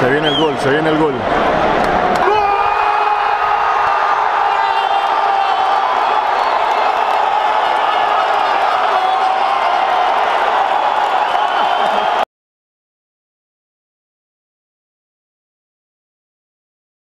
Se viene el gol, se viene el gol.